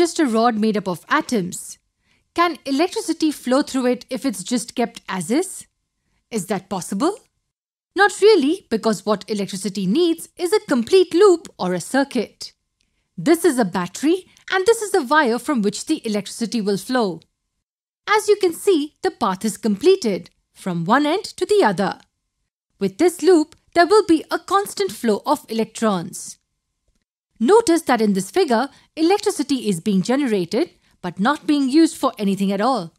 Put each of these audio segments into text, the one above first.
just a rod made up of atoms. Can electricity flow through it if it's just kept as is? Is that possible? Not really, because what electricity needs is a complete loop or a circuit. This is a battery and this is the wire from which the electricity will flow. As you can see, the path is completed from one end to the other. With this loop, there will be a constant flow of electrons. Notice that in this figure, electricity is being generated but not being used for anything at all.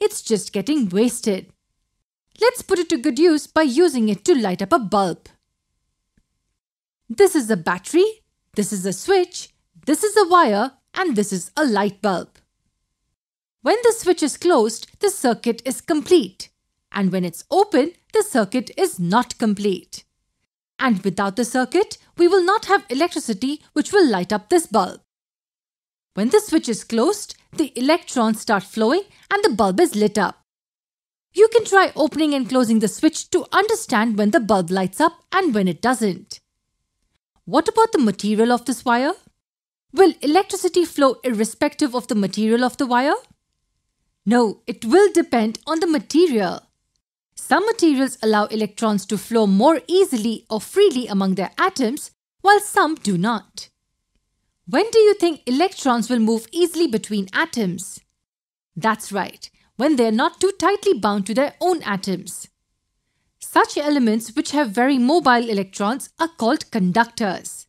It's just getting wasted. Let's put it to good use by using it to light up a bulb. This is a battery, this is a switch, this is a wire, and this is a light bulb. When the switch is closed, the circuit is complete, and when it's open, the circuit is not complete. And without the circuit, we will not have electricity which will light up this bulb. When the switch is closed, the electrons start flowing and the bulb is lit up. You can try opening and closing the switch to understand when the bulb lights up and when it doesn't. What about the material of this wire? Will electricity flow irrespective of the material of the wire? No, it will depend on the material. Some materials allow electrons to flow more easily or freely among their atoms, while some do not. When do you think electrons will move easily between atoms? That's right, when they are not too tightly bound to their own atoms. Such elements which have very mobile electrons are called conductors.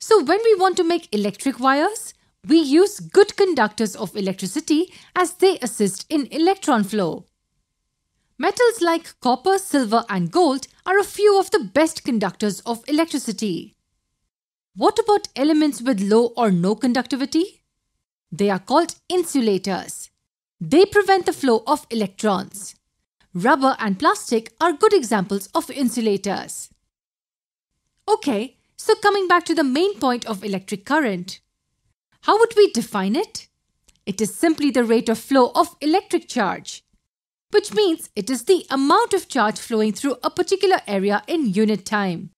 So when we want to make electric wires, we use good conductors of electricity as they assist in electron flow. Metals like copper, silver and gold are a few of the best conductors of electricity. What about elements with low or no conductivity? They are called insulators. They prevent the flow of electrons. Rubber and plastic are good examples of insulators. Okay, so coming back to the main point of electric current. How would we define it? It is simply the rate of flow of electric charge, which means it is the amount of charge flowing through a particular area in unit time.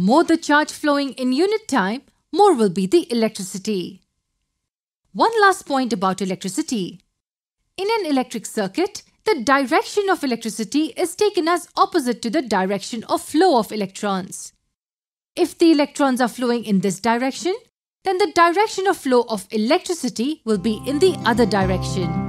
More the charge flowing in unit time, more will be the electricity. One last point about electricity. In an electric circuit, the direction of electricity is taken as opposite to the direction of flow of electrons. If the electrons are flowing in this direction, then the direction of flow of electricity will be in the other direction.